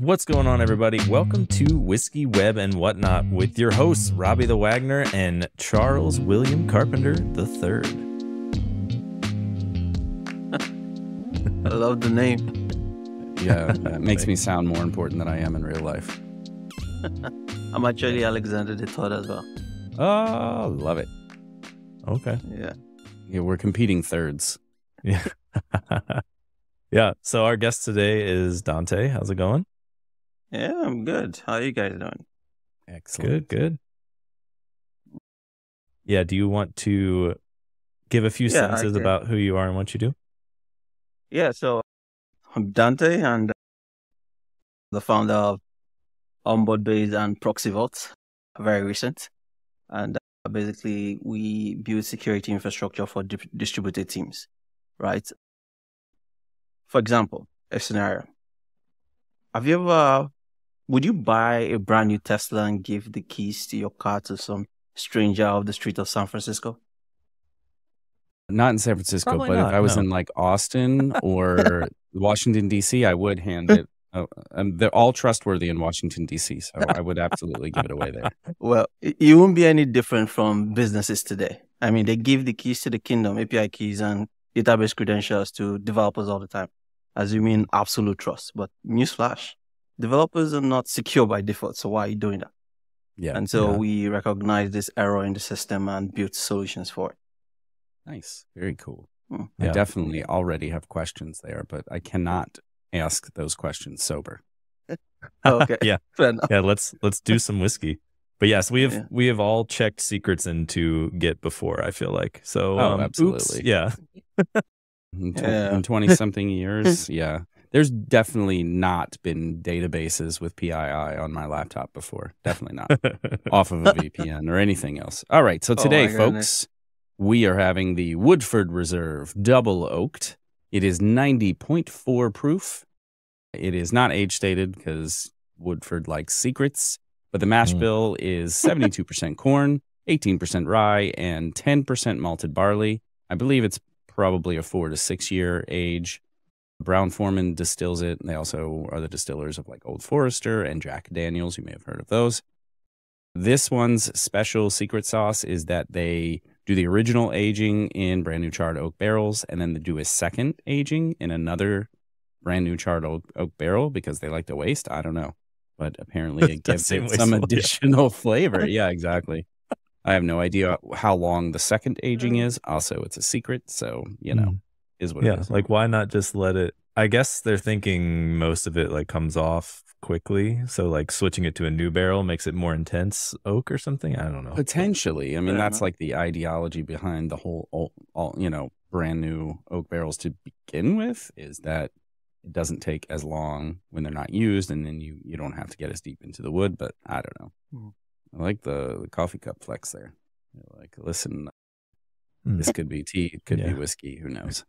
What's going on, everybody? Welcome to Whiskey, Web, and Whatnot with your hosts, Robbie the Wagner and Charles William Carpenter III. I love the name. Yeah, that makes me sound more important than I am in real life. I'm actually Alexander de Todd as well. Oh, love it. Okay. Yeah. Yeah, we're competing thirds. Yeah. Yeah, so our guest today is Dante. How's it going? Yeah, I'm good. How are you guys doing? Excellent. Good, good. Yeah, do you want to give a few sentences about who you are and what you do? Yeah, so I'm Dante, and the founder of OnboardBase and ProxyVault, very recent. And basically, we build security infrastructure for distributed teams, right? For example, a scenario. Have you ever, would you buy a brand new Tesla and give the keys to your car to some stranger off the street of San Francisco? Not in San Francisco, probably, but not, if I was in like Austin or Washington, D.C., I would hand it. They're all trustworthy in Washington, D.C., so I would absolutely give it away there. Well, it won't be any different from businesses today. I mean, they give the keys to the kingdom, API keys and database credentials to developers all the time, assuming absolute trust. But newsflash, developers are not secure by default, so why are you doing that? Yeah. And so we recognize this error in the system and built solutions for it. Nice. Very cool. I definitely already have questions there, but I cannot ask those questions sober. Okay. Yeah. Fair enough. Yeah, let's do some whiskey. But yes, we have all checked secrets into Git before, I feel like. So absolutely. Oops, yeah. In 20-something years, yeah. There's definitely not been databases with PII on my laptop before. Definitely not. Off of a VPN or anything else. All right, so today, folks, we are having the Woodford Reserve Double Oaked. It is 90.4 proof. It is not age-stated because Woodford likes secrets. But the mash bill is 72% corn, 18% rye, and 10% malted barley. I believe it's probably a 4 to 6 year age. Brown Forman distills it. And they also are the distillers of like Old Forester and Jack Daniels. You may have heard of those. This one's special secret sauce is that they do the original aging in brand new charred oak barrels, and then they do a second aging in another brand new charred oak barrel because they like to waste. I don't know. But apparently it gives it some additional flavor. Yeah, exactly. I have no idea how long the second aging is. Also, it's a secret, so, you know, is what it is. Like, why not just let it? I guess they're thinking most of it, like, comes off quickly. So, like, switching it to a new barrel makes it more intense oak or something? I don't know. Potentially. I mean, that's, like, the ideology behind the whole, you know, brand new oak barrels to begin with is that it doesn't take as long when they're not used, and then you don't have to get as deep into the wood. But I don't know. I like the coffee cup flex there. You're like, listen, this could be tea, it could be whiskey. Who knows?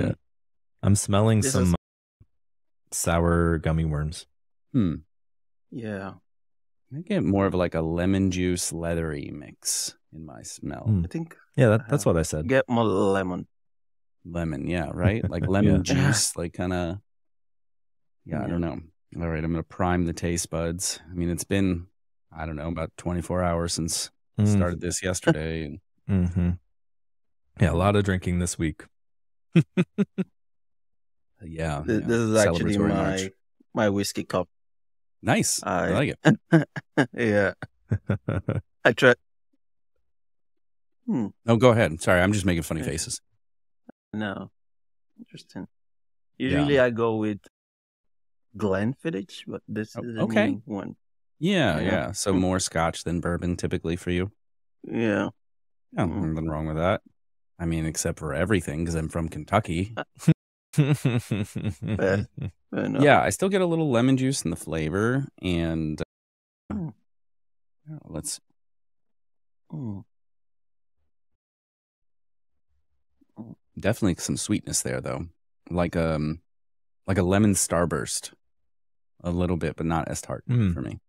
I'm smelling some sour gummy worms. Yeah, I get more of like a lemon juice leathery mix in my smell. I think. Yeah, that's what I said. Get more lemon. Lemon, yeah, right? Like lemon juice, like kind of, I don't know. All right, I'm going to prime the taste buds. I mean, it's been, I don't know, about 24 hours since I started this yesterday. And yeah, a lot of drinking this week. This is actually my whiskey cup. Nice. I like it. I tried. No, go ahead. Sorry, I'm just making funny faces. No, interesting. Usually I go with Glenfiddich, but this is a new one. Yeah. So more Scotch than bourbon typically for you. Yeah, nothing wrong with that. I mean, except for everything, because I'm from Kentucky. Fair enough. Yeah, I still get a little lemon juice in the flavor, and let's. Definitely some sweetness there, though, like a lemon starburst, a little bit, but not as tart for me.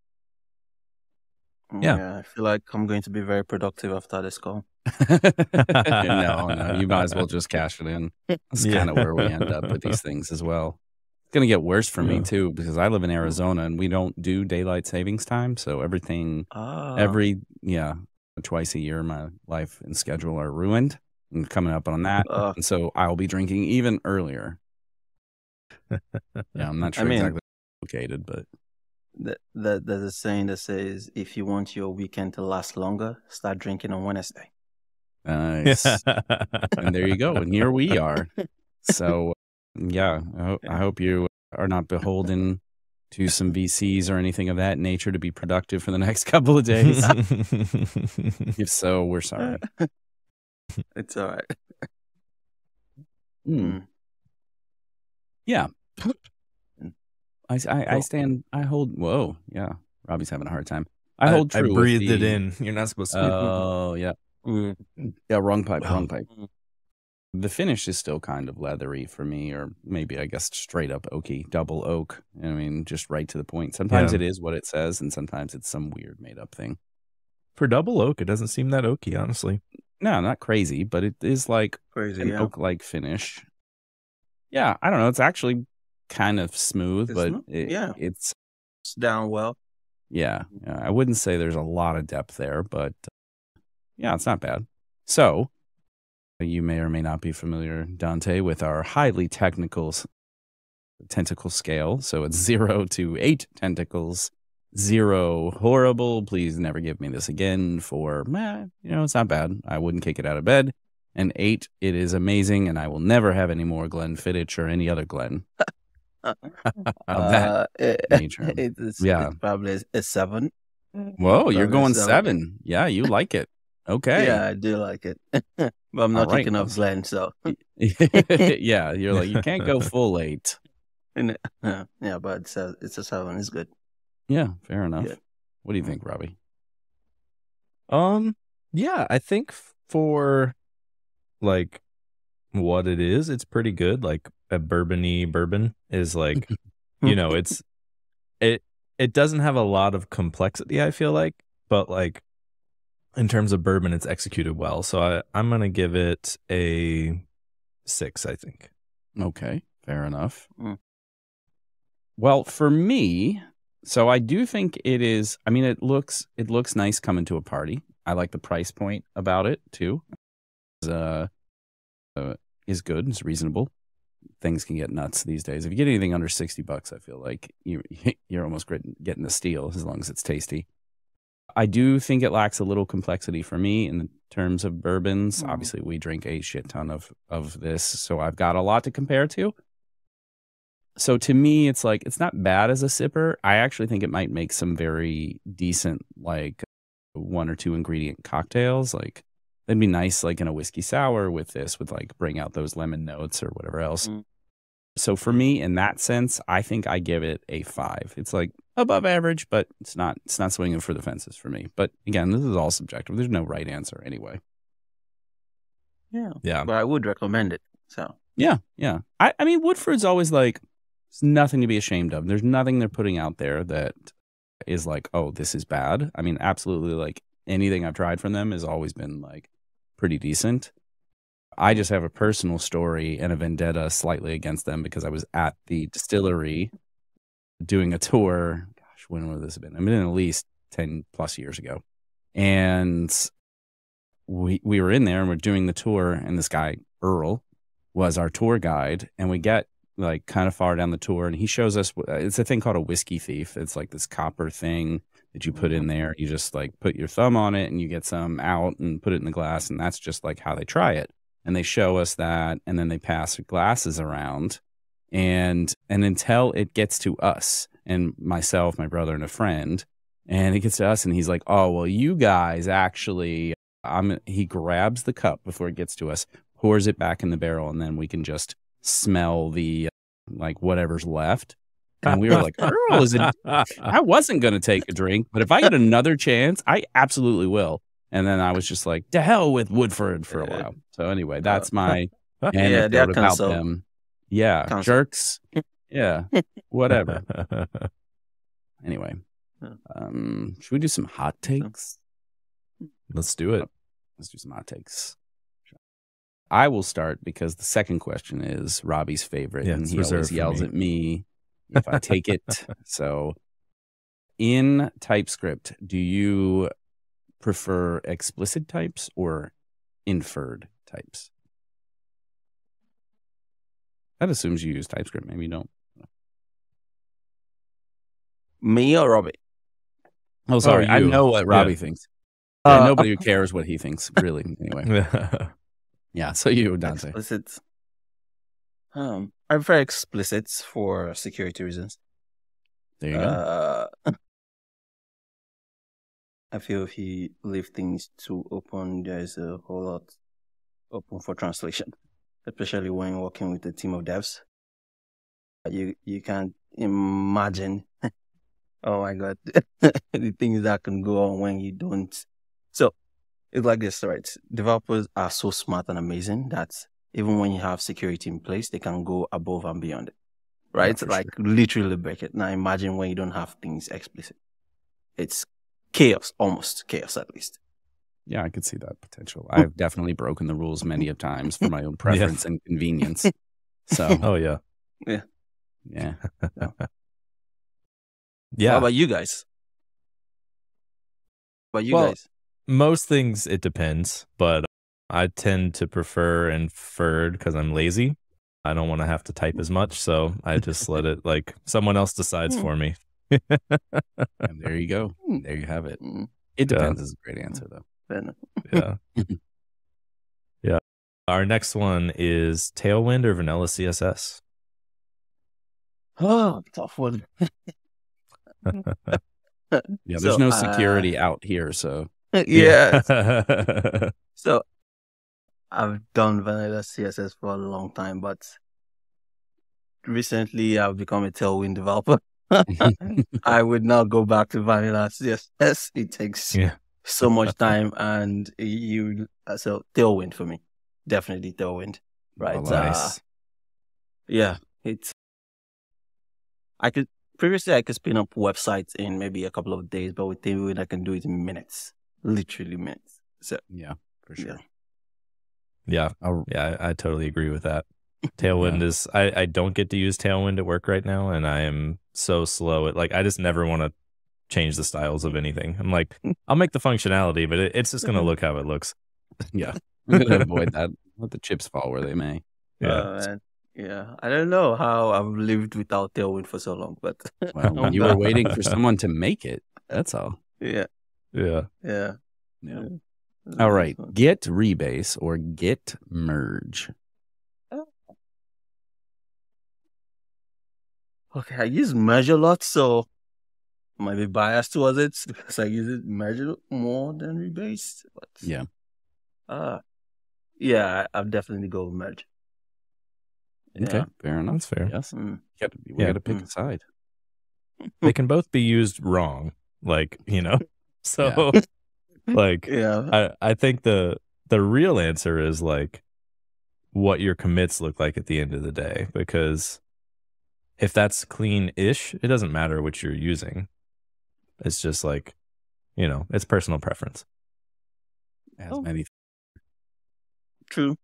Yeah, I feel like I'm going to be very productive after this call. No, you might as well just cash it in. That's kind of where we end up with these things as well. going to get worse for me too, because I live in Arizona and we don't do daylight savings time. So everything, twice a year, my life and schedule are ruined and coming up on that. And so I'll be drinking even earlier. I'm not sure exactly located, but there's a saying that says, if you want your weekend to last longer, start drinking on Wednesday. Nice. And there you go. And here we are. So yeah, I hope you are not beholden to some VCs or anything of that nature to be productive for the next couple of days. If so, we're sorry. It's all right. Yeah. I stand, I hold, whoa. Yeah. Robbie's having a hard time. I hold true. I breathed it in. You're not supposed to. Oh, yeah. Yeah. Wrong pipe. Wrong pipe. The finish is still kind of leathery for me, or maybe I guess straight up oaky, double oak. I mean, just right to the point. Sometimes it is what it says, and sometimes it's some weird made up thing. For double oak, it doesn't seem that oaky, honestly. No, not crazy, but it is like crazy, an oak-like finish. Yeah, I don't know. It's actually kind of smooth, it's down well. Yeah, I wouldn't say there's a lot of depth there, but yeah, it's not bad. So you may or may not be familiar, Dante, with our highly technical tentacle scale. So it's 0 to 8 tentacles. 0, horrible. Please never give me this again. 4, it's not bad. I wouldn't kick it out of bed. And 8, it is amazing, and I will never have any more Glenfiddich or any other Glenn. It's probably a 7. Whoa, you're going 7. Yeah, you like it. Okay. Yeah, I do like it. But I'm not thinking of Glenn, so. Yeah, you're like, you can't go full 8. Yeah, but it's a 7. It's good. Yeah, fair enough. Yeah. What do you think, Robbie? Yeah, I think for like what it is, it's pretty good. Like a bourbon-y bourbon is like, it doesn't have a lot of complexity, I feel like, but like in terms of bourbon, it's executed well. So I'm going to give it a 6, I think. Okay, fair enough. Well, for me, so I do think it is, I mean, it looks nice coming to a party. I like the price point about it too. Is good. It's reasonable. Things can get nuts these days. If you get anything under $60, I feel like you're almost getting a steal as long as it's tasty. I do think it lacks a little complexity for me in terms of bourbons. Obviously, we drink a shit ton of this, so I've got a lot to compare to. So to me, it's like, it's not bad as a sipper. I actually think it might make some very decent, like 1 or 2 ingredient cocktails. Like that'd be nice, like in a whiskey sour with this, would like bring out those lemon notes or whatever else. So for me, in that sense, I think I give it a 5. It's like above average, but it's not swinging for the fences for me. But again, this is all subjective. There's no right answer anyway. Yeah. Yeah. But I would recommend it. So yeah. Yeah. I mean, Woodford's always like, there's nothing to be ashamed of. There's nothing they're putting out there that is like, oh, this is bad. I mean, absolutely, like anything I've tried from them has always been like pretty decent. I just have a personal story and a vendetta slightly against them because I was at the distillery doing a tour. Gosh, when would this have been? I mean, at least 10 plus years ago. And we were in there and we're doing the tour, and this guy, Earl, was our tour guide, and we get like kind of far down the tour, and he shows us, it's a thing called a whiskey thief. It's like this copper thing that you put in there. You just like put your thumb on it and you get some out and put it in the glass, and that's just like how they try it. And they show us that, and then they pass glasses around, and until it gets to us and myself, my brother, and a friend, and it gets to us, and he's like, oh, well, you guys actually, he grabs the cup before it gets to us, pours it back in the barrel, and then we can just smell the like whatever's left. And we were like, Earl, I wasn't going to take a drink, but if I get another chance, I absolutely will. And then I was just like, to hell with Woodford for a while. So anyway, that's my anecdote about them. Yeah, jerks. Yeah, whatever. Anyway, should we do some hot takes? Let's do it. Let's do some hot takes. I will start because the second question is Robbie's favorite, and he always yells at me if I take it. So in TypeScript, do you prefer explicit types or inferred types? That assumes you use TypeScript. Maybe you don't. Me or Robbie? Oh, sorry. I know what Robbie thinks. Nobody who cares what he thinks, really, anyway. Yeah, so you, Dante. Explicit. I'm very explicit for security reasons. There you go. I feel if you leave things too open, there's a whole lot open for translation, especially when working with a team of devs. You can't imagine, oh my God, the things that can go on when you don't. So it's like this, right? Developers are so smart and amazing that even when you have security in place, they can go above and beyond it, right? Like literally break it. Now imagine when you don't have things explicit. It's chaos, almost chaos at least. Yeah, I could see that potential. I've definitely broken the rules many of times for my own preference and convenience. So, How about you guys? Most things, it depends, but I tend to prefer inferred because I'm lazy. I don't want to have to type as much, so I just let it, like, someone else decides for me. And there you go. There you have it. It depends is a great answer, though. Our next one is Tailwind or Vanilla CSS? Oh, tough one. There's no security out here, so. So I've done vanilla CSS for a long time, but recently I've become a Tailwind developer. I would not go back to vanilla CSS. It takes so much time, and so Tailwind for me, definitely Tailwind. Right? Oh, nice. Previously, I could spin up websites in maybe a couple of days, but with Tailwind, I can do it in minutes. Literally minutes. So for sure. I totally agree with that. Tailwind is, I don't get to use Tailwind at work right now, and I am so slow at, like, I just never want to change the styles of anything. I'm like, I'll make the functionality, but it's just going to look how it looks. I'm going to avoid that. Let the chips fall where they may. I don't know how I've lived without Tailwind for so long, but you were waiting for someone to make it. That's all. All right. Git rebase or git merge? Okay, I use merge a lot, so I might be biased towards it because I use it merge more than rebase. But I'll definitely go with merge. Okay, fair enough. That's fair. Yes. We got to pick a side. They can both be used wrong, like, you know. So, I think the real answer is, like, what your commits look like at the end of the day, because if that's clean-ish, it doesn't matter what you're using. It's just, like, you know, it's personal preference. True.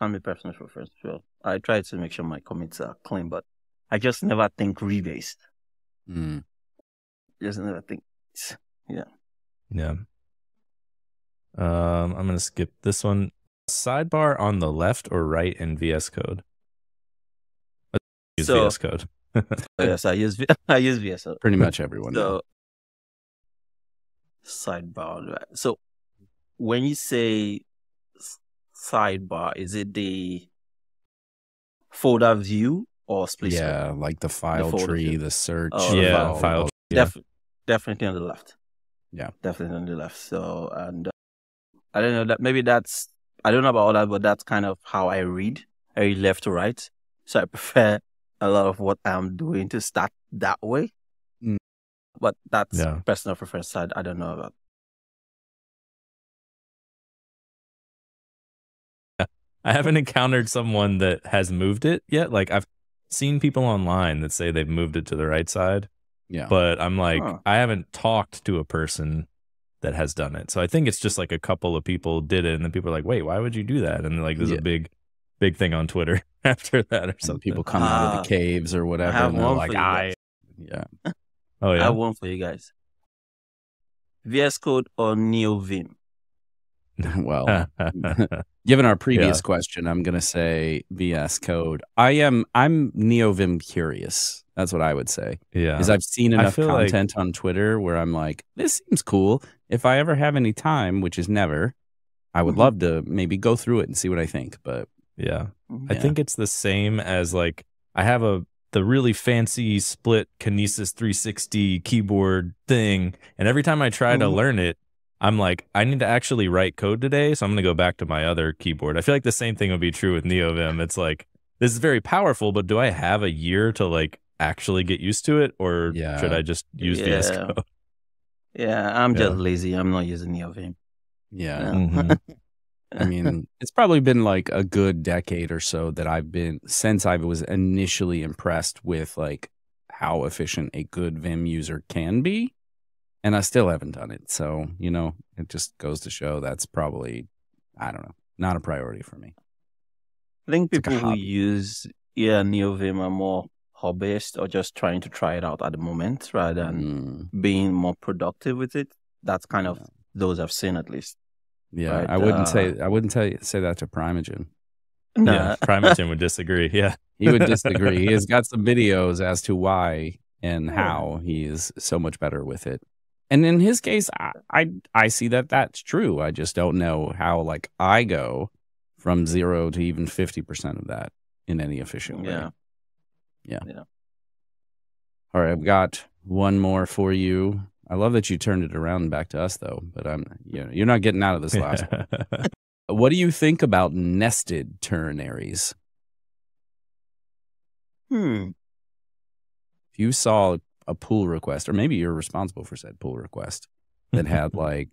I'm a personal preference as well. I try to make sure my commits are clean, but I just never think rebased. Just never think. I'm going to skip this one. Sidebar on the left or right in VS Code? I use VS Code. I use VS Code. Pretty much everyone. So, sidebar. So when you say sidebar, is it the folder view or split screen? Yeah, like the file tree, the search. Definitely on the left. Definitely on the left. So, and I don't know that maybe that's, I don't know about all that, but that's kind of how I read. I read left to right. So I prefer a lot of what I'm doing to start that way. But that's personal preference side. I don't know about. I haven't encountered someone that has moved it yet. Like, I've seen people online that say they've moved it to the right side. But I'm like, I haven't talked to a person that has done it. So I think it's just like a couple of people did it, and then people are like, wait, why would you do that? And like, there's a big big thing on Twitter after that, or some people come out of the caves or whatever. I have one for you guys. Yeah. Oh yeah. I have one for you guys. VS Code or NeoVim? Well, given our previous question, I'm going to say VS Code. I'm NeoVim curious. That's what I would say. Yeah. Because I've seen enough content on Twitter where I'm like, this seems cool. If I ever have any time, which is never, I would love to maybe go through it and see what I think. But I think it's the same as, like, I have the really fancy split Kinesis 360 keyboard thing. And every time I try to learn it, I'm like, I need to actually write code today, so I'm going to go back to my other keyboard. I feel like the same thing would be true with NeoVim. It's like, this is very powerful, but do I have a year to, like, actually get used to it, or should I just use VS Code? Yeah, I'm just lazy. I'm not using NeoVim. Yeah. I mean, it's probably been like a good decade or so that I've been, since I was initially impressed with, like, how efficient a good Vim user can be. And I still haven't done it. So, you know, it just goes to show that's probably, I don't know, not a priority for me. I think people who use NeoVim are more hobbyist or just trying to try it out at the moment rather than being more productive with it. That's kind of those I've seen, at least. Yeah, right? I wouldn't say that to Primogen. No. Yeah, Primogen would disagree. Yeah, he would disagree. He has got some videos as to why and how he is so much better with it. And in his case, I see that that's true. I just don't know how, like, I go from 0 to even 50% of that in any efficient way. Yeah. All right, I've got one more for you. I love that you turned it around back to us, though. But you're not getting out of this last one. What do you think about nested ternaries? If you saw a pull request, or maybe you're responsible for said pull request, that had like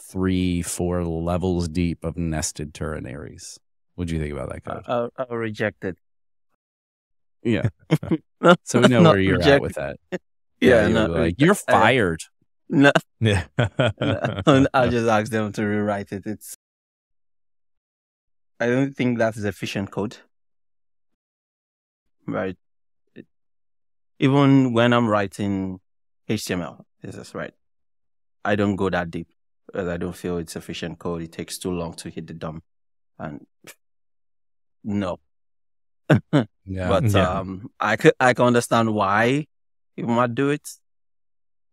3-4 levels deep of nested ternaries, what do you think about that code? I'll reject it. Yeah. So we know where you're at with that. Yeah, like, you're fired. No. Yeah. No. I'll just ask them to rewrite it. I don't think that is efficient code. Right. Even when I'm writing HTML, this is right, I don't go that deep because I don't feel it's efficient code. It takes too long to hit the DOM. And no. I can understand why you might do it,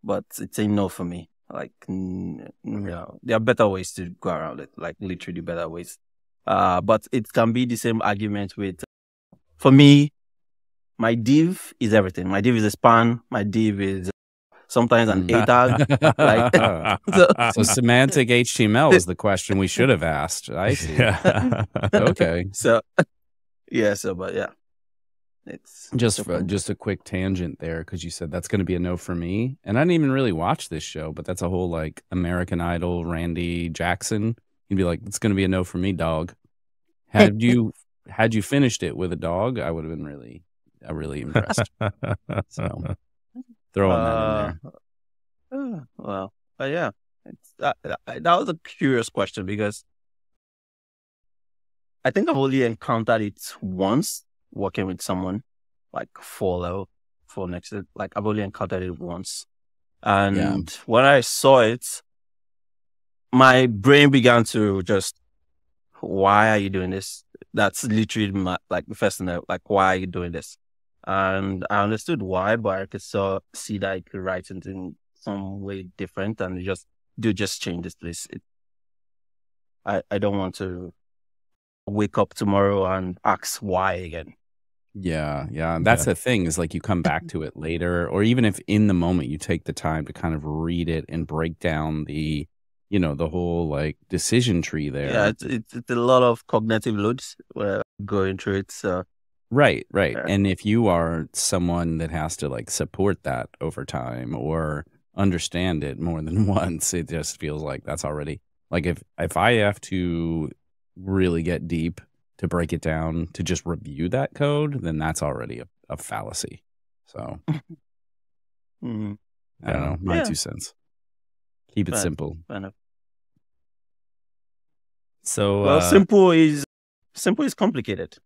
but it's a no for me. Like, no, there are better ways to go around it. Like, literally better ways. But it can be the same argument with, for me, my div is everything. My div is a span. My div is sometimes an A tag. Like, so semantic HTML is the question we should have asked. I see. Yeah. Okay. So. Yeah, it's just a quick tangent there, because you said that's going to be a no for me, and I didn't even really watch this show, but that's a whole, like, American Idol, Randy Jackson. You'd be like, it's going to be a no for me, dog. Had you finished it with a dog, I would have been really impressed. So throwing that in there. Well, yeah, that was a curious question, because I think I've only encountered it once working with someone, like four next to it. Like, I've only encountered it once. And when I saw it, my brain began to just, why are you doing this? That's literally the first thing, like, why are you doing this? And I understood why, but I could see that I could write it in some way different and just change this place. I don't want to wake up tomorrow and ask why again. And that's the thing, is like, you come back to it later, or even if in the moment you take the time to kind of read it and break down the, you know, the whole, like, decision tree there. Yeah, it's a lot of cognitive loads going through it. So right. And if you are someone that has to, like, support that over time or understand it more than once, it just feels like that's already, like, if I have to really get deep to break it down to just review that code, then that's already a fallacy. So I don't know, my 2 cents. Keep it simple. Fair enough. So simple is Simple is complicated.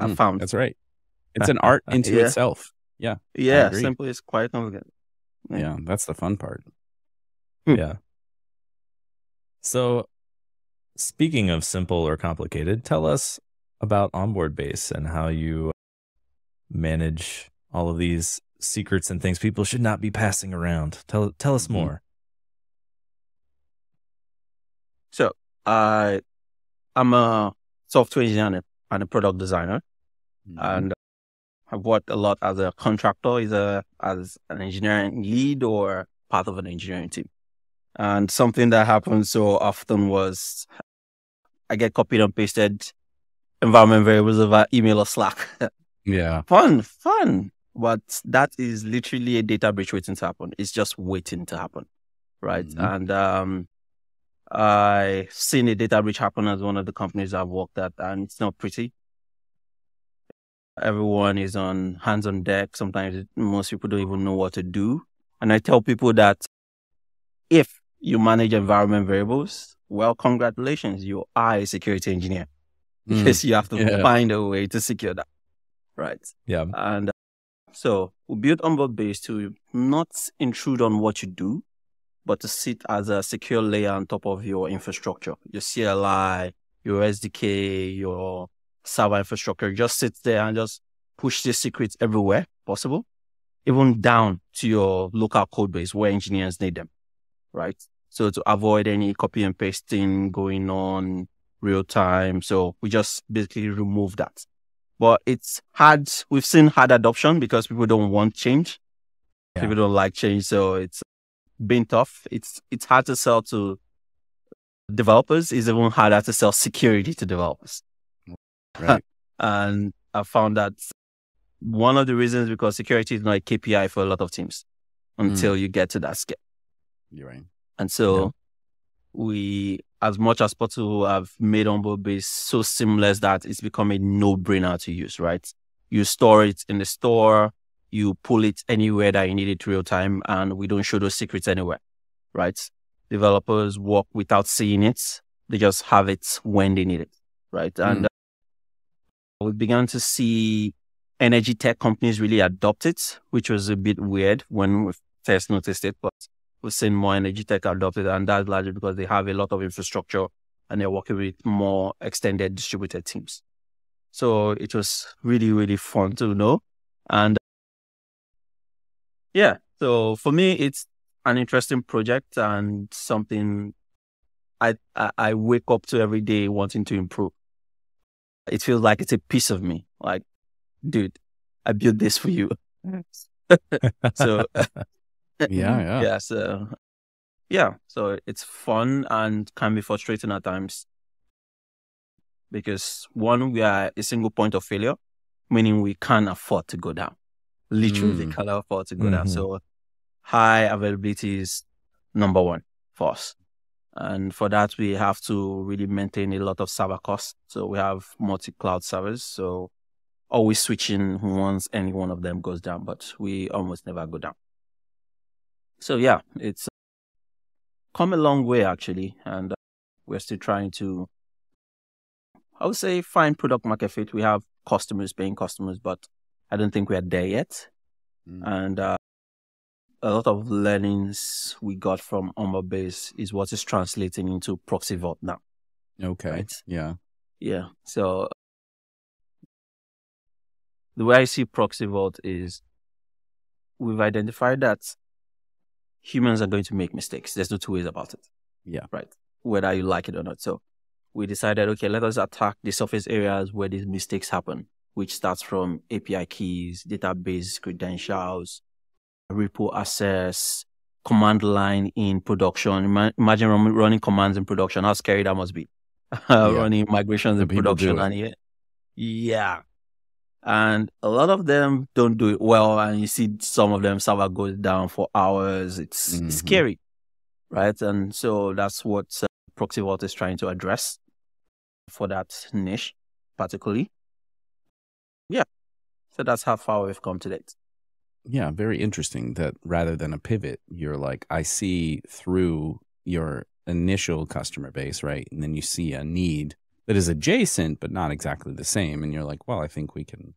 I found that's right. It's an art into itself. Yeah. Yeah. Simple is quite complicated. Yeah. That's the fun part. Yeah. So speaking of simple or complicated, tell us about OnboardBase and how you manage all of these secrets and things people should not be passing around. Tell us more. So I'm a software engineer and a product designer, and I've worked a lot as a contractor, either as an engineering lead or part of an engineering team. And something that happened so often was I get copied and pasted environment variables over email or Slack. Yeah. Fun. But that is literally a data breach waiting to happen. It's just waiting to happen, right? And I've seen a data breach happen at one of the companies I've worked at, and it's not pretty. Everyone is on hands on deck. Sometimes most people don't even know what to do. And I tell people that if you manage environment variables, well, congratulations, you are a security engineer. Because you have to find a way to secure that, right? Yeah. And so we built OnboardBase to not intrude on what you do, but to sit as a secure layer on top of your infrastructure, your CLI, your SDK, your server infrastructure. Just sit there and just push the secrets everywhere possible, even down to your local code base where engineers need them, right? So to avoid any copy and pasting going on real time. So we just basically remove that. But it's hard. We've seen hard adoption because people don't want change. Yeah. People don't like change. So it's been tough. It's hard to sell to developers. It's even harder to sell security to developers. Right. And I found that one of the reasons because security is not a KPI for a lot of teams until you get to that scale. You're right. And so we, as much as possible, have made OnboardBase so seamless that it's become a no-brainer to use, right? You store it in the store, you pull it anywhere that you need it real time, and we don't show those secrets anywhere, right? Developers work without seeing it. They just have it when they need it, right? And we began to see energy tech companies really adopt it, which was a bit weird when we first noticed it, but we've seen more energy tech adopted, and that's largely because they have a lot of infrastructure and they're working with more extended distributed teams. So it was really, really fun to know. And yeah, so for me, it's an interesting project and something I wake up to every day wanting to improve. It feels like it's a piece of me. Like, dude, I built this for you. So... Yeah. So it's fun and can be frustrating at times because one, we are a single point of failure, meaning we can't afford to go down. Literally, can't afford to go down. So high availability is number one for us. And for that, we have to really maintain a lot of server costs. So we have multi-cloud servers. So always switching once any one of them goes down, but we almost never go down. So yeah, it's come a long way actually, and we're still trying to, I would say, find product market fit. We have customers, paying customers, but I don't think we are there yet. And a lot of learnings we got from OnboardBase is what is translating into ProxyVault now. Okay. Right? Yeah. Yeah. So the way I see ProxyVault is we've identified that humans are going to make mistakes. There's no two ways about it. Yeah. Right. Whether you like it or not. So we decided, okay, let us attack the surface areas where these mistakes happen, which starts from API keys, database credentials, repo access, command line in production. Imagine running commands in production. How scary that must be. Running migrations in production. Yeah. And a lot of them don't do it well. And you see some of them, server goes down for hours. It's scary, right? And so that's what ProxyVault is trying to address for that niche particularly. Yeah. So that's how far we've come to date. Yeah. Very interesting that rather than a pivot, you're like, I see through your initial customer base, right? And then you see a need that is adjacent, but not exactly the same. And you're like, well, I think we can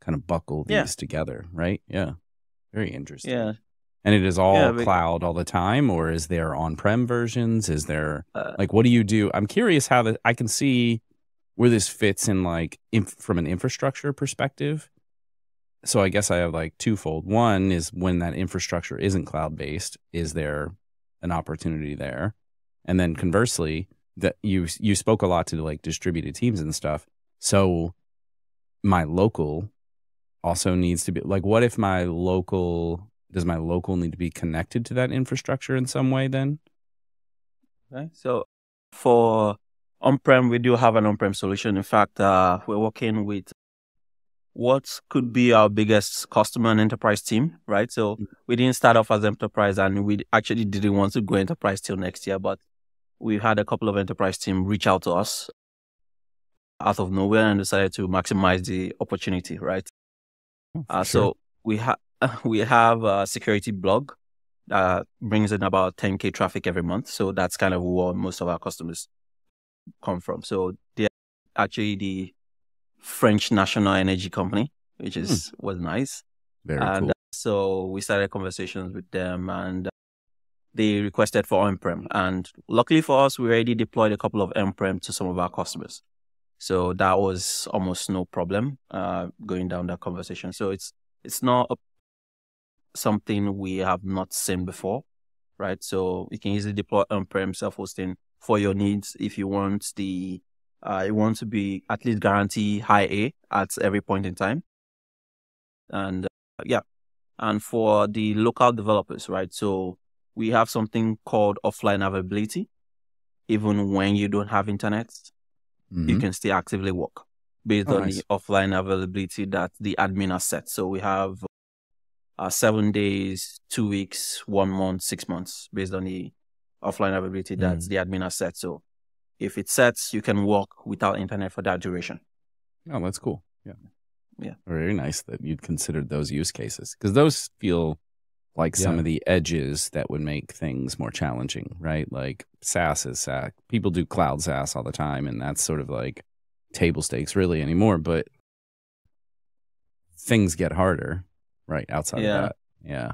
kind of buckle these together, right? Yeah. Very interesting. Yeah. And it is all cloud all the time, or is there on-prem versions? Is there, like, what do you do? I'm curious how I can see where this fits in, like, from an infrastructure perspective. So I guess I have, like, twofold. One is when that infrastructure isn't cloud-based, is there an opportunity there? And then conversely, that you spoke a lot to, like, distributed teams and stuff. So my local also needs to be, like, what if my local... Does my local need to be connected to that infrastructure in some way then? Okay. So for on-prem, we do have an on-prem solution. In fact, we're working with what could be our biggest customer and enterprise team, right? So we didn't start off as enterprise, and we actually didn't want to go enterprise till next year, but we had a couple of enterprise teams reach out to us out of nowhere and decided to maximize the opportunity, right? So we have a security blog that brings in about 10K traffic every month. So that's kind of where most of our customers come from. So they're actually the French national energy company, which is was nice. Very cool. So we started conversations with them, and they requested for on-prem. And luckily for us, we already deployed a couple of on-prem to some of our customers. So that was almost no problem going down that conversation. So it's not something we have not seen before, right? So you can easily deploy on-prem self-hosting for your needs if you want the you want to be at least guarantee high A at every point in time, and and for the local developers, right? So we have something called offline availability. Even when you don't have internet, you can still actively work based on the offline availability that the admin has set. So we have 7 days, 2 weeks, 1 month, 6 months, based on the offline availability that the admin has set. So if it sets, you can work without internet for that duration. Oh, that's cool. Yeah. Yeah. Very nice that you'd considered those use cases, because those feel like some of the edges that would make things more challenging, right? Like SaaS is SaaS. People do cloud SaaS all the time, and that's sort of like table stakes really anymore, but things get harder. Right, outside of that. Yeah.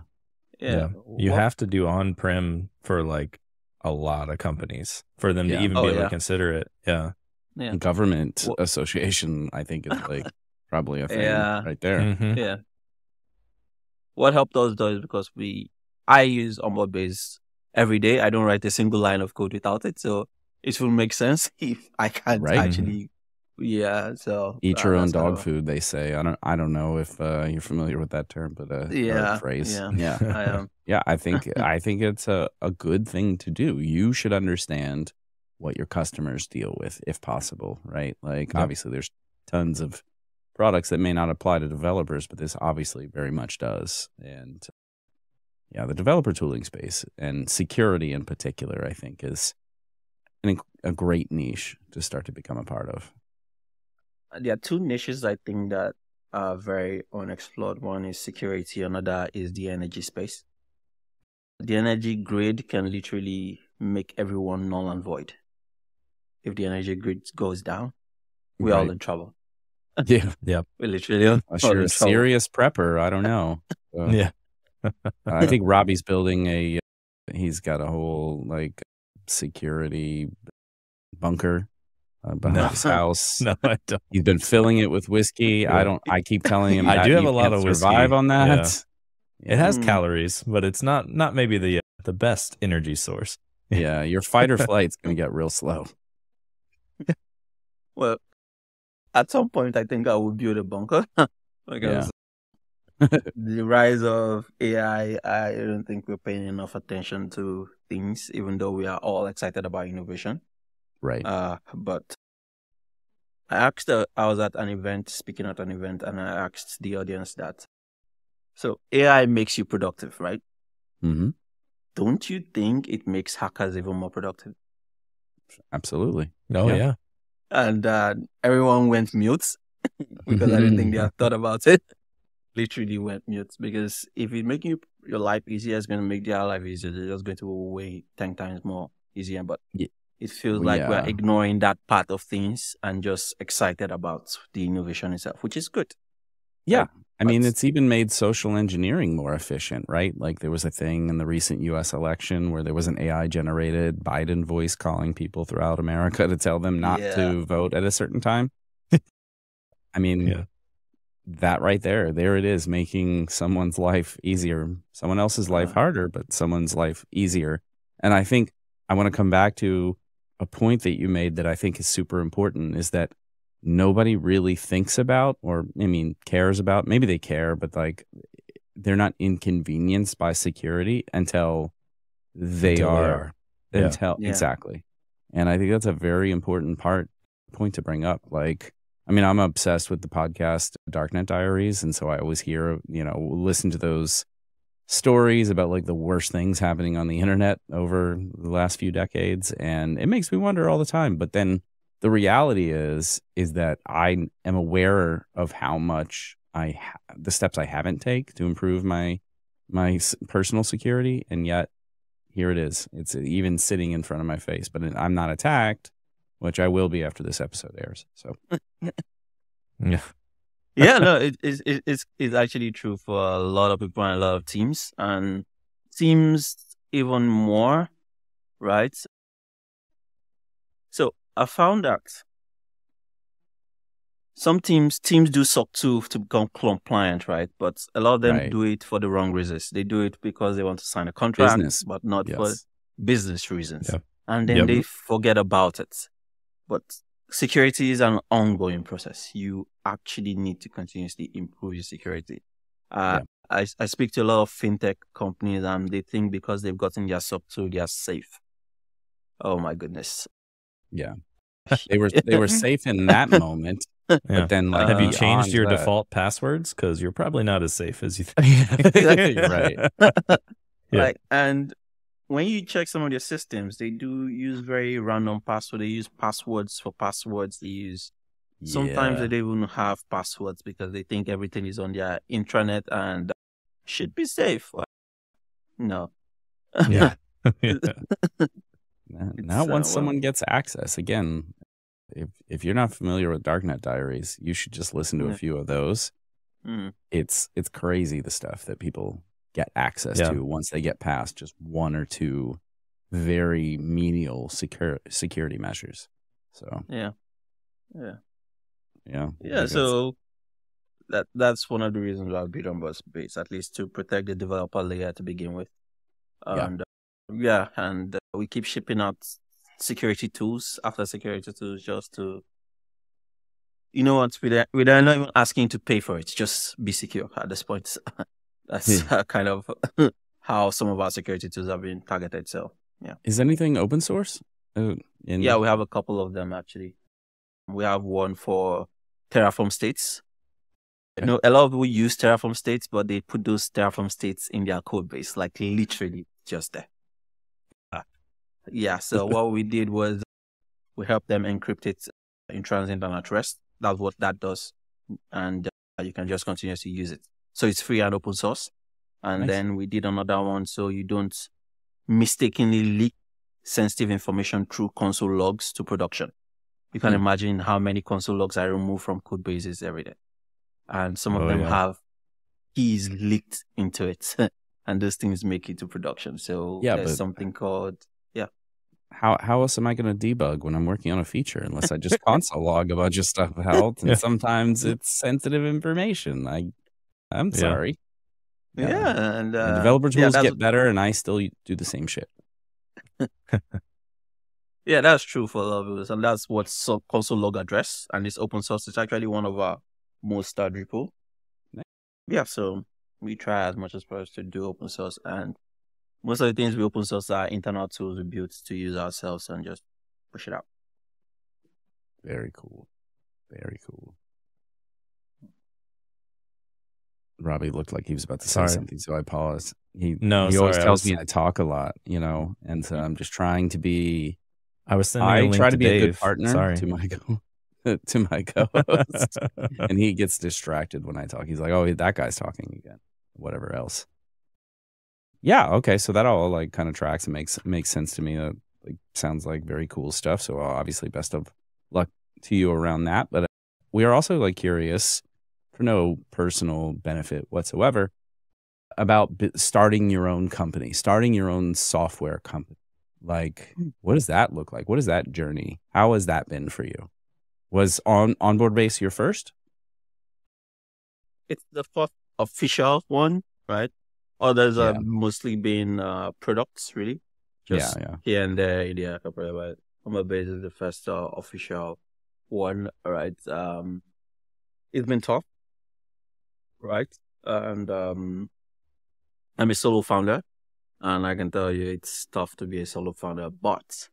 Yeah. You have to do on-prem for, like, a lot of companies for them to even be able to consider it. Yeah. Yeah. Government association, I think, is, like, probably a thing right there. Yeah. What helped us, though, is because I use OnboardBase every day. I don't write a single line of code without it, so it will make sense if I can't actually... Yeah, so eat your own dog food, they say. I don't know if you're familiar with that term, but a phrase. Yeah, I am. Yeah, I think it's a good thing to do. You should understand what your customers deal with, if possible, right? Like obviously, there's tons of products that may not apply to developers, but this obviously very much does. And yeah, the developer tooling space and security in particular, I think, is a great niche to start to become a part of. There are two niches, I think, that are very unexplored. One is security. Another is the energy space. The energy grid can literally make everyone null and void. If the energy grid goes down, we're all in trouble. Yeah. Yeah. We're literally all in trouble. Serious prepper. I don't know. Yeah. I think Robbie's building he's got a whole, like, security bunker behind his house. No, I don't. He's been filling it with whiskey. Yeah. I keep telling him I do have a lot of survive whiskey on that. Yeah. It has calories, but it's not maybe the best energy source. Yeah, your fight or flight's going to get real slow. Well, at some point, I think I will build a bunker. The rise of AI, I don't think we're paying enough attention to things, even though we are all excited about innovation. Right. But I was at an event, speaking at an event, and I asked the audience that, so AI makes you productive, right? Mm-hmm. Don't you think it makes hackers even more productive? Absolutely. No, yeah. And everyone went mute because I didn't think they had thought about it. Literally went mute, because if it's making your life easier, it's going to make their life easier. They're just going to weigh 10 times more easier. But It feels like we're ignoring that part of things and just excited about the innovation itself, which is good. Yeah. I mean, it's even made social engineering more efficient, right? Like there was a thing in the recent U.S. election where there was an AI-generated Biden voice calling people throughout America to tell them not to vote at a certain time. I mean, that right there, it is, making someone's life easier, someone else's life harder, but someone's life easier. And I think I want to come back to a point that you made that I think is super important, is that nobody really thinks about, or I mean, cares about, maybe they care, but like they're not inconvenienced by security until they are. Exactly. And I think that's a very important point to bring up. Like, I mean, I'm obsessed with the podcast Darknet Diaries. And so I always hear, you know, listen to those stories about like the worst things happening on the internet over the last few decades. And it makes me wonder all the time. But then the reality is that I am aware of how much the steps I haven't taken to improve my personal security. And yet here it is. It's even sitting in front of my face, but I'm not attacked, which I will be after this episode airs. So, no, it's actually true for a lot of people and a lot of teams, and teams even more, right? So I found that some teams do SOC 2 to become compliant, right? But a lot of them do it for the wrong reasons. They do it because they want to sign a contract, but not for business reasons. Yeah. And then they forget about it. But security is an ongoing process. You actually need to continuously improve your security. I speak to a lot of fintech companies, and they think because they've gotten their SOC 2, they are safe. Oh my goodness. Yeah, they were safe in that moment. But then, like, have you changed your default passwords? Because you're probably not as safe as you think. Like, and when you check some of their systems, they do use very random passwords. They use passwords for passwords. They use sometimes they don't even have passwords because they think everything is on their intranet and should be safe. No. Now, once someone gets access, again, if you're not familiar with Darknet Diaries, you should just listen to a few of those. It's crazy the stuff that people get access to once they get past just one or two very menial security measures. So so that's one of the reasons why I built OnboardBase, at least to protect the developer layer to begin with. And we keep shipping out security tools after security tools just to, you know what, we're not even asking to pay for it, just be secure at this point. That's kind of how some of our security tools have been targeted. So, Is anything open source? We have a couple of them, actually. We have one for Terraform states. Okay. You know, a lot of people use Terraform states, but they put those Terraform states in their code base, like literally just there. So what we did was we helped them encrypt it in transit and at rest. That's what that does. And you can just continuously use it. So it's free and open source. And then we did another one so you don't mistakenly leak sensitive information through console logs to production. You can imagine how many console logs I remove from code bases every day. And some of them have keys leaked into it. And those things make it to production. So there's something called... How else am I going to debug when I'm working on a feature unless I just console log a bunch of stuff out? And sometimes it's sensitive information. I'm sorry. And developers' rules get better, and I still do the same shit. That's true for a lot of us, and that's what console log address, and it's open source. It's actually one of our most starred repo. Nice. Yeah, so we try as much as possible to do open source, and most of the things we open source are internal tools we built to use ourselves and just push it out. Very cool. Very cool. Robbie looked like he was about to say something, so I paused. He always tells me I talk a lot, you know, and so I'm just trying to be... I try to be a good partner to my co-host, and he gets distracted when I talk. He's like, oh, that guy's talking again, whatever else. Yeah. Okay. So that all like kind of tracks and makes sense to me. like sounds like very cool stuff. So obviously best of luck to you around that. But we are also like curious, for no personal benefit whatsoever, about starting your own company, starting your own software company. Like, what does that look like? What is that journey? How has that been for you? Was OnboardBase your first? It's the first official one, right? Others have mostly been products, really. Just here and there in the area, but OnboardBase is the first official one, right? It's been tough, right? And I'm a solo founder, and I can tell you it's tough to be a solo founder, but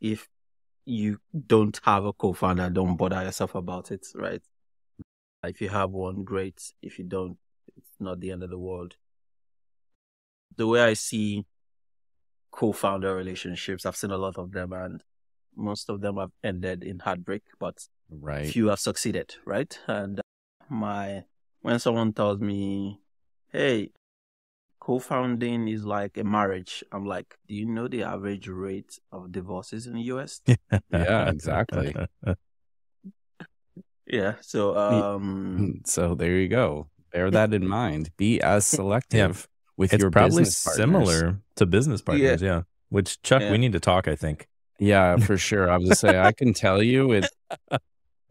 if you don't have a co-founder, don't bother yourself about it, right? If you have one, great. If you don't, it's not the end of the world. The way I see co-founder relationships, I've seen a lot of them, and most of them have ended in heartbreak, but few have succeeded, right? And when someone tells me, hey, co-founding is like a marriage, I'm like, do you know the average rate of divorces in the US? Yeah, exactly. Yeah. So, so there you go. Bear that in mind. Be as selective with your business partners. It's probably similar to business partners. Yeah. Which, Chuck, we need to talk, I think. Yeah, for sure. I was going to say, I can tell you it.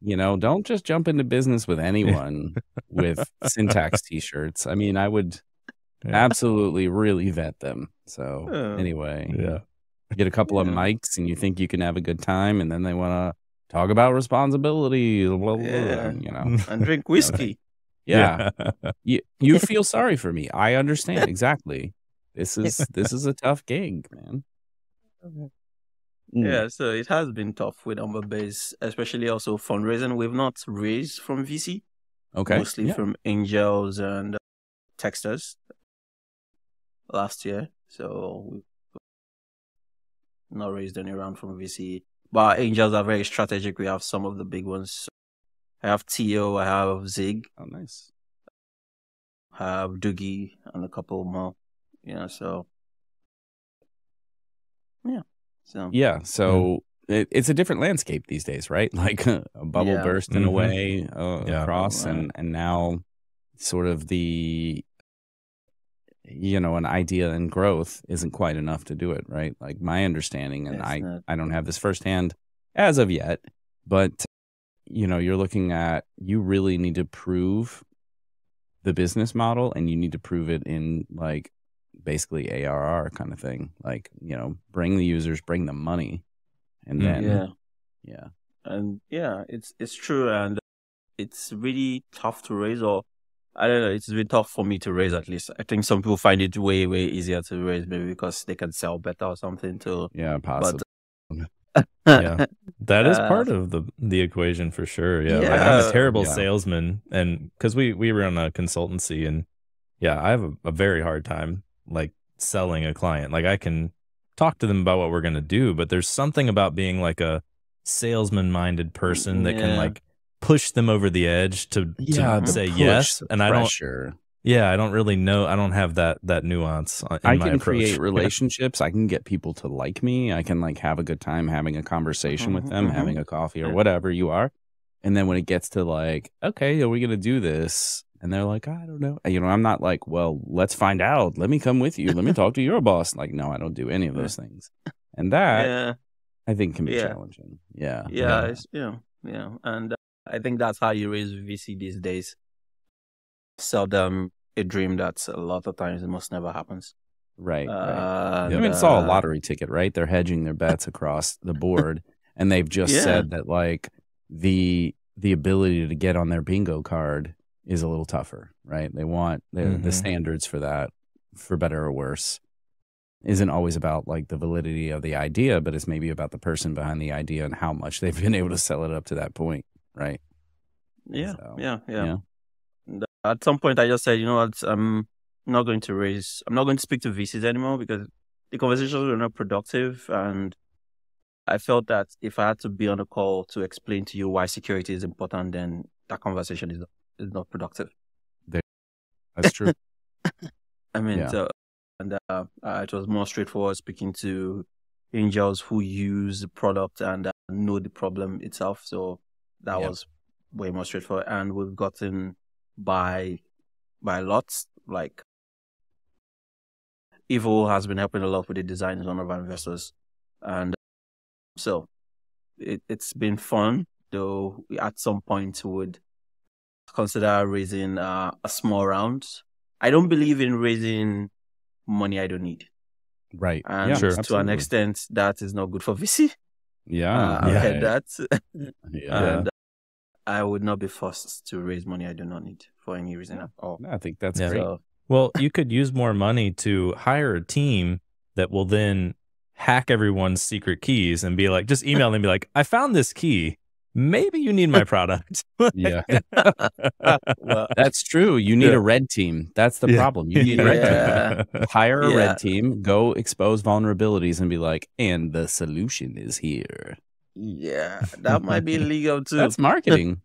You know, don't just jump into business with anyone with syntax t-shirts. I mean, I would absolutely really vet them. So anyway, you get a couple of mics and you think you can have a good time, and then they want to talk about responsibility, blah, blah, blah, you know, and drink whiskey. You feel sorry for me. I understand. Exactly. This is a tough gig, man. Okay. Yeah, so it has been tough with OnboardBase, especially also fundraising. We've not raised from VC, mostly from angels and texters last year. So we've not raised any round from VC. But angels are very strategic. We have some of the big ones. I have Tio, I have Zig. Oh, nice. I have Doogie and a couple more. Yeah, so yeah. So it's a different landscape these days, right? Like a bubble burst in a way across, and now sort of the, you know, an idea and growth isn't quite enough to do it, right? Like my understanding, and I don't have this firsthand as of yet, but, you know, you're looking at, you really need to prove the business model, and you need to prove it in like, basically ARR kind of thing, like, you know, bring the users, bring the money, and then it's true, and it's really tough to raise, or I don't know, it's really tough for me to raise. At least I think some people find it way easier to raise, maybe because they can sell better or something too. Yeah, possibly. But that is part of the equation for sure. Like I'm a terrible salesman, and because we run a consultancy, and I have a very hard time like selling a client. Like I can talk to them about what we're going to do, but there's something about being like a salesman minded person that can like push them over the edge to say yes. And pressure. I don't really know. I don't have that nuance in my approach. I can create relationships. I can get people to like me. I can like have a good time having a conversation with them, having a coffee or whatever you are. And then when it gets to like, okay, are we going to do this? And they're like, I don't know. You know, I'm not like, well, let's find out. Let me come with you. Let me talk to your boss. Like, no, I don't do any of those things. And that, I think, can be challenging. And I think that's how you raise VC these days. Sell them a dream that a lot of times almost never happens. Right. I mean, it's all a lottery ticket, right? They're hedging their bets across the board. And they've just said that, like, the ability to get on their bingo card is a little tougher, right? They want the standards for that, for better or worse, isn't always about like the validity of the idea, but it's maybe about the person behind the idea and how much they've been able to sell it up to that point, right? Yeah, so, at some point, I just said, you know what, I'm not going to speak to VCs anymore because the conversations were not productive, and I felt that if I had to be on a call to explain to you why security is important, then that conversation is not productive. That's true. I mean, so And it was more straightforward speaking to angels who use the product and know the problem itself. So that was way more straightforward. And we've gotten by lots. Like Evo has been helping a lot with the design as one of our investors. And so it's been fun, though we at some point would consider raising a small round. I don't believe in raising money I don't need. Right. And to an extent, that is not good for VC. Yeah. I've heard that. And I would not be forced to raise money I do not need for any reason at all. I think that's great. So, well, you could use more money to hire a team that will then hack everyone's secret keys and be like, just email them and be like, I found this key. Maybe you need my product. Well, that's true. You need a red team. That's the problem. You need a red team. Hire a red team, go expose vulnerabilities and be like, and the solution is here. Yeah, that might be illegal too. That's marketing.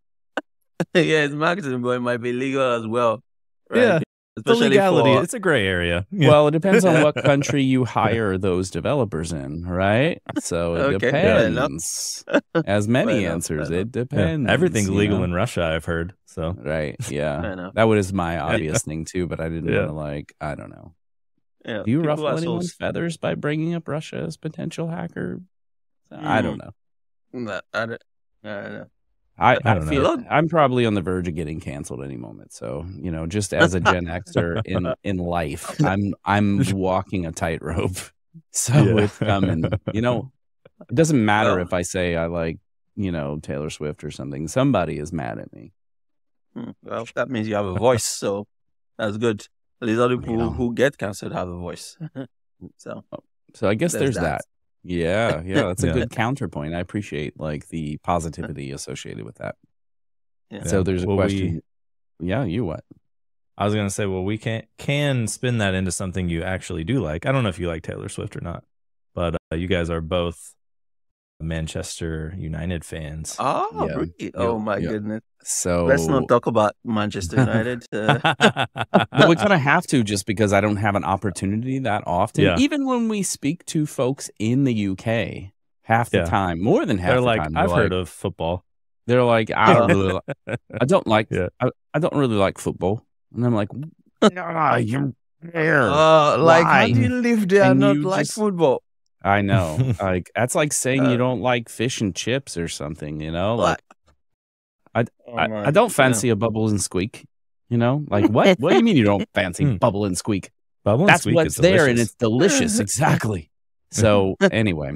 It's marketing, but it might be legal as well. Right? Yeah. Especially the legality, it's a gray area. Yeah. Well, it depends on what country you hire those developers in, right? So it depends. As many answers, it depends. Yeah. Everything's legal in Russia, I've heard. So right, that was my obvious thing too, but I didn't want to, like, I don't know. Yeah. Do you ruffle anyone's feathers by bringing up Russia as potential hacker? I don't know. No, I don't know. I don't know. I'm probably on the verge of getting canceled any moment. So, you know, just as a Gen Xer in life, I'm walking a tightrope. So it's coming. You know, it doesn't matter if I say I like, you know, Taylor Swift or something. Somebody is mad at me. Well, that means you have a voice. So that's good. At least other people who get canceled have a voice. So I guess there's that. Yeah, that's a good counterpoint. I appreciate, like, the positivity associated with that. Yeah. So there's a question. What? I was going to say, well, we can spin that into something you actually do like. I don't know if you like Taylor Swift or not, but you guys are both Manchester United fans. Oh, really? Oh my goodness. So let's not talk about Manchester United. But we kind of have to, just because I don't have an opportunity that often. Yeah. Even when we speak to folks in the UK, half the time, more than half the time, they're like, I've heard of football. They're like, I don't really like, I don't really like football. And I'm like, you're there. Like, how do you live there and not like football? I know. Like, that's like saying you don't like fish and chips or something, you know? Like, I don't fancy a bubble and squeak, you know? Like, what? What do you mean you don't fancy bubble and squeak? Bubble and squeak is delicious. That's what's there, and it's delicious. Exactly. So, anyway,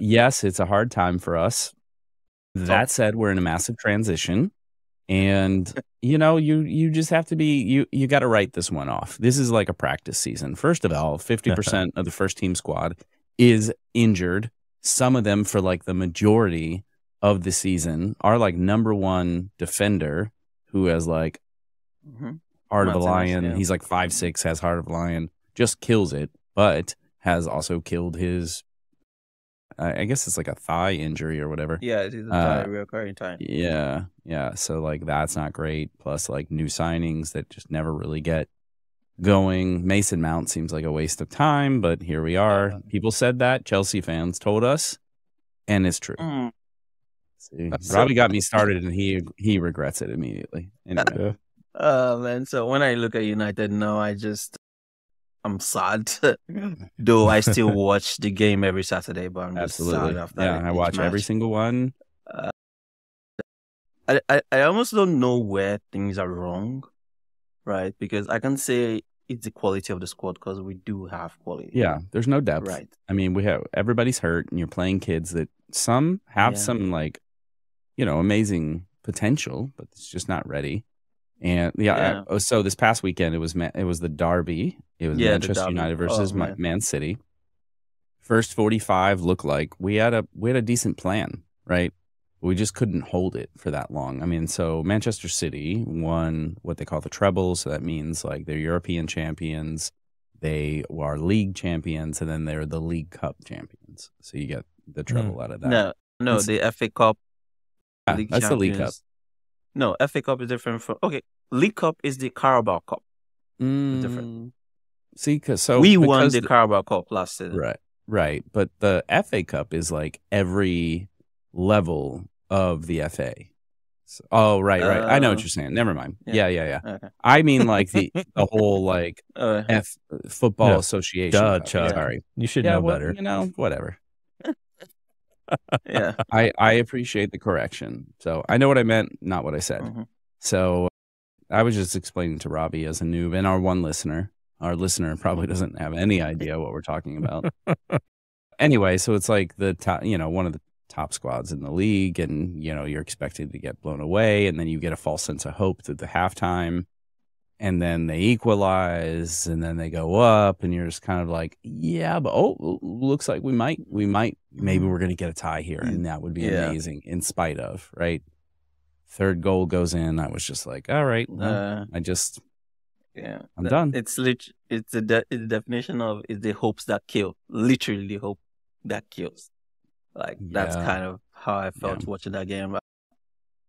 yes, it's a hard time for us. That said, we're in a massive transition. And, you know, you just have to be, you got to write this one off. This is like a practice season. First of all, 50% of the first team squad is injured. Some of them, for like the majority of the season, are like #1 defender who has like heart of a lion. He's like 5'6", has heart of a lion, just kills it, but has also killed his, I guess it's like a thigh injury or whatever. Yeah, it's a reoccurring time. Yeah, yeah. So, like, that's not great. Plus, like, new signings that just never really get going. Mason Mount seems like a waste of time, but here we are. People said that. Chelsea fans told us, and it's true. See, Robbie got me started, and he regrets it immediately. Anyway. Man, so when I look at United now, I'm sad, though I still watch the game every Saturday, but I'm just sad after that. Yeah, I watch every single one. I almost don't know where things are wrong, right? Because I can say it's the quality of the squad, because we do have quality. Yeah, there's no depth. Right. I mean, everybody's hurt, and you're playing kids that some have some, like, you know, amazing potential, but it's just not ready. And so this past weekend it was the derby. It was Manchester United versus Man City. First 45 looked like we had a decent plan, right? We just couldn't hold it for that long. I mean, so Manchester City won what they call the treble, so that means like they're European champions, they are league champions, and then they're the League Cup champions. So you get the treble out of that. No, the FA Cup. Yeah, league that's champions. The League Cup. No, FA Cup is different from... Okay, League Cup is the Carabao Cup. It's different. See, because we won the Carabao Cup last season. Right, right. But the FA Cup is like every level of the FA. So, oh, right, right. I know what you're saying. Never mind. Yeah, yeah, yeah. Okay. I mean, like the whole like Football Association. Duh, Chuck. Sorry, you should know better. You know, whatever. Yeah, I appreciate the correction. So I know what I meant, not what I said. Mm-hmm. So I was just explaining to Robbie as a noob and our one listener. Our listener probably doesn't have any idea what we're talking about. Anyway, so it's like the top, you know, one of the top squads in the league, and you know you're expected to get blown away, and then you get a false sense of hope through the halftime, and then they equalize, and then they go up, and you're just kind of like, yeah, but oh, looks like we might, maybe we're gonna get a tie here, and that would be amazing. In spite of, right? Third goal goes in. I was just like, all right, I'm done. It's the definition of it's the hopes that kill. Literally, the hope that kills. Like that's kind of how I felt watching that game.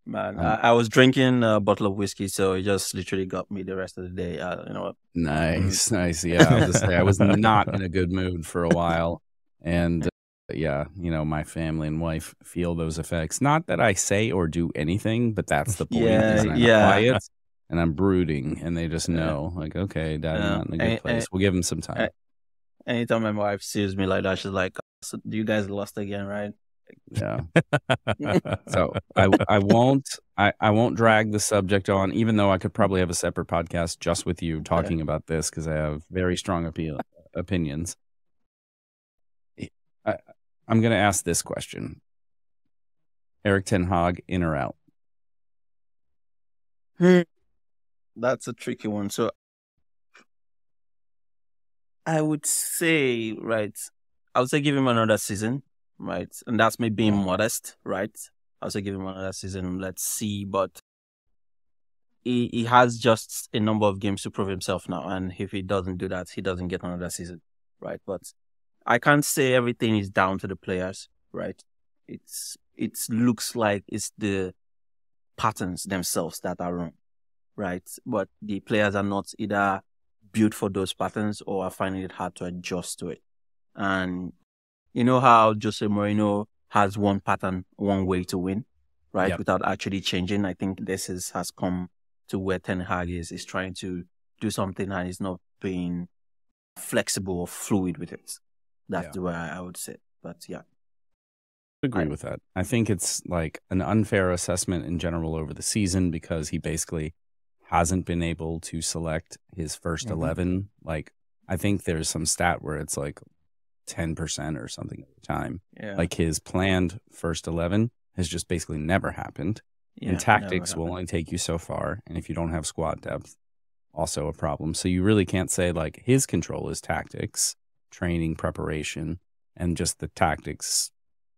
Man, I was drinking a bottle of whiskey, so it just literally got me the rest of the day. You know what? Nice, nice. Yeah, I'll just say I was not in a good mood for a while, and yeah, you know, my family and wife feel those effects. Not that I say or do anything, but that's the point. I'm quiet and I'm brooding, and they just know, like, okay, Dad's not in a good place. We'll give him some time. Anytime my wife sees me like that, she's like, so you guys lost again, right? Yeah. So I won't drag the subject on, even though I could probably have a separate podcast just with you talking about this, because I have very strong opinions. I'm going to ask this question. Eric Ten Hag, in or out? That's a tricky one. So I would say, right, I would say give him another season. Right. And that's me being modest, right? I'll say give him another season. Let's see. But he has just a number of games to prove himself now. And if he doesn't do that, he doesn't get another season, right? But I can't say everything is down to the players, right? It looks like it's the patterns themselves that are wrong, right? But the players are not either built for those patterns or are finding it hard to adjust to it. And you know how Jose Mourinho has one pattern, one way to win, right? Yep. Without actually changing. I think this has come to where Ten Hag is trying to do something and is not being flexible or fluid with it. That's the way I would say it. But yeah. I agree with that. I think it's like an unfair assessment in general over the season because he basically hasn't been able to select his first 11. Like, I think there's some stat where it's like 10% or something at the time. Yeah. Like his planned first 11 has just basically never happened. Yeah, and tactics will only take you so far. And if you don't have squad depth, also a problem. So you really can't say like his control is tactics, training, preparation, and just the tactics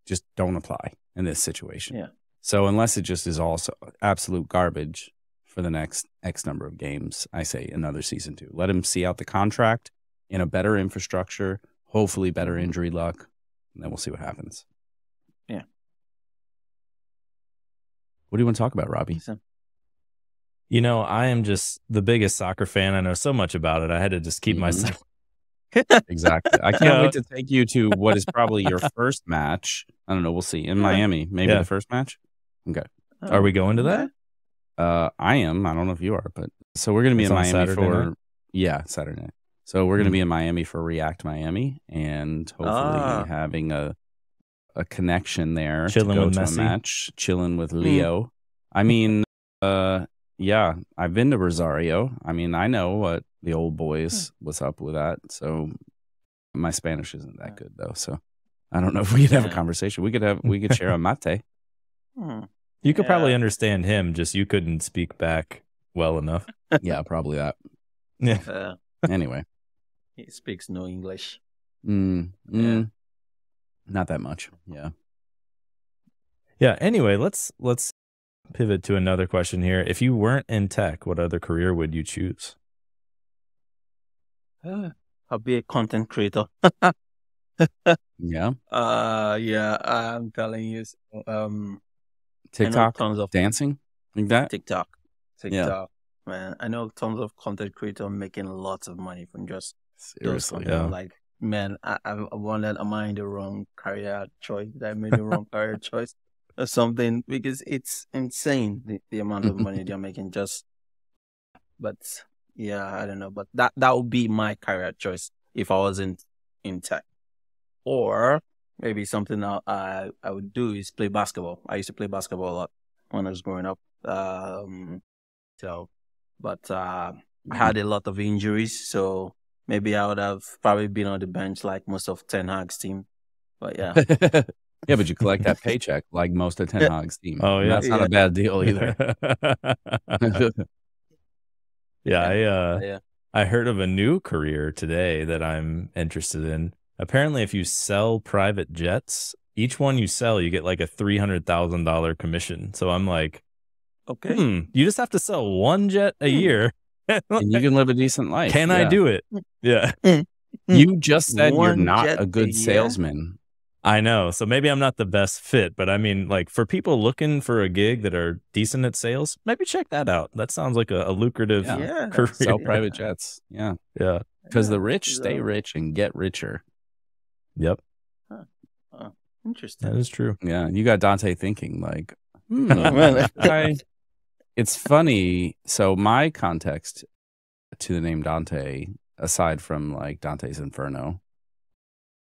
just don't apply in this situation. Yeah. So unless it just is also absolute garbage for the next X number of games, I say another season two. Let him see out the contract in a better infrastructure, hopefully better injury luck, and then we'll see what happens. Yeah. What do you want to talk about, Robbie? You know, I am just the biggest soccer fan. I know so much about it. I had to just keep myself. Exactly. I can't wait to take you to what is probably your first match. I don't know. We'll see. In Miami, maybe the first match. Okay. Oh. Are we going to that? I am. I don't know if you are, but so we're going to be in Miami Saturday night. So we're going to be in Miami for React Miami and hopefully having a connection there. Chilling with Messi. A match. Chilling with Leo. I mean, yeah, I've been to Rosario. I mean, I know what the old boys was up with that. So my Spanish isn't that good, though. So I don't know if we could have a conversation. We could share a mate. You could probably understand him, just you couldn't speak back well enough. Yeah, probably that. Yeah. Anyway. He speaks no English. Not that much. Yeah. Yeah. Anyway, let's pivot to another question here. If you weren't in tech, what other career would you choose? I'll be a content creator. Yeah. Yeah. I'm telling you. TikTok, tons of dancing like that. TikTok. Man, I know tons of content creators making lots of money from just Seriously, yeah. Like, man, I'm one that am I in the wrong career choice? Did I made the wrong career choice or something? Because it's insane the amount of money they're making. Just, but yeah, I don't know. But that would be my career choice if I wasn't in tech. Or maybe something I would do is play basketball. I used to play basketball a lot when I was growing up. I had a lot of injuries, so maybe I would have probably been on the bench like most of Ten Hag's team. But yeah. Yeah, but you collect that paycheck like most of Ten Hag's team. Oh, yeah. That's not a bad deal either. I heard of a new career today that I'm interested in. Apparently, if you sell private jets, each one you sell, you get like a $300,000 commission. So I'm like, okay, you just have to sell one jet a year. And you can live a decent life. Can I do it? Yeah. You just said you're not a good salesman. I know. So maybe I'm not the best fit, but I mean, like, for people looking for a gig that are decent at sales, maybe check that out. That sounds like a lucrative career. Sell private jets. Yeah. Yeah. Because the rich stay rich and get richer. Yep. Huh. Oh, interesting. That is true. Yeah. You got Dante thinking like, it's funny. So my context to the name Dante, aside from like Dante's Inferno,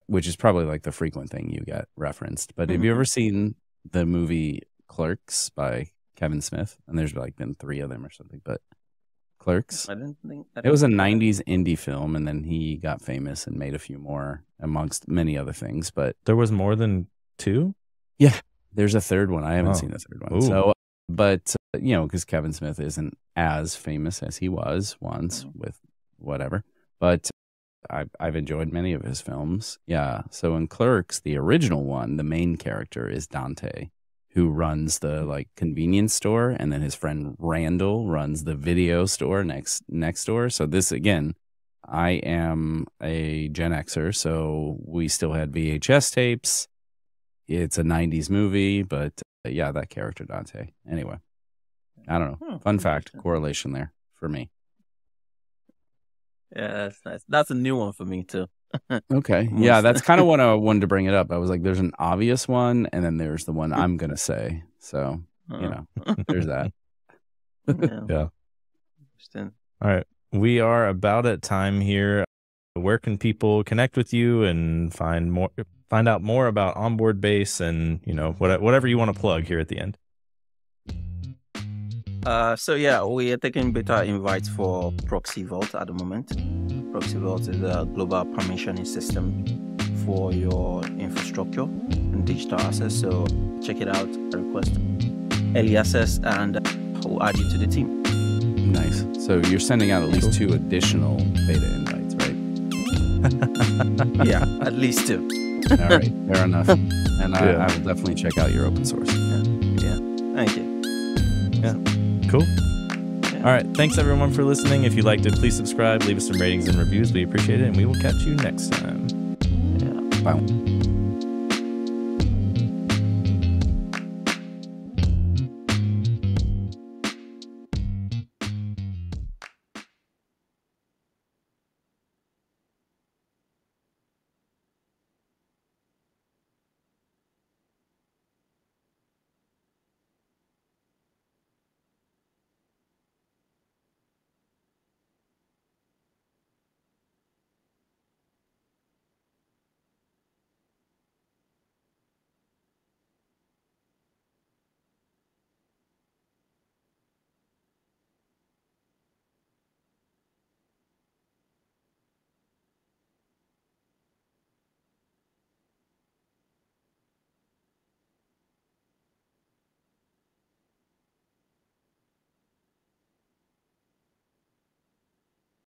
which is probably like the frequent thing you get referenced. But have you ever seen the movie Clerks by Kevin Smith? And there's like been 3 of them or something, but Clerks. It was a 90s indie film, and then he got famous and made a few more amongst many other things. But there was more than 2? Yeah. There's a 3rd one. I haven't seen the 3rd one. Ooh. So, but you know, because Kevin Smith isn't as famous as he was once with whatever, but I've enjoyed many of his films. Yeah. So in Clerks, the original one, the main character is Dante, who runs the like convenience store, and then his friend Randall runs the video store next door. So this, again, I am a Gen Xer, so we still had VHS tapes. It's a 90s movie, but yeah, that character Dante. Anyway, I don't know. Oh, fun fact, correlation there for me. Yeah, that's nice. That's a new one for me too. Okay. Yeah, that's kind of what I wanted to bring it up. I was like, there's an obvious one, and then there's the one I'm going to say. So, you know, there's that. Yeah. Interesting. All right. We are about at time here. Where can people connect with you and find out more about OnboardBase and, you know, whatever you want to plug here at the end? So yeah, we are taking beta invites for ProxyVault at the moment. ProxyVault is a global permissioning system for your infrastructure and digital assets. So check it out, request early access, and we'll add you to the team. Nice. So you're sending out at least 2 additional beta invites, right? Yeah, at least 2. All right, fair enough. And I will definitely check out your open source. Yeah. Thank you. Yeah. Cool. Yeah. All right. Thanks, everyone, for listening. If you liked it, please subscribe. Leave us some ratings and reviews. We appreciate it, and we will catch you next time. Yeah. Bye.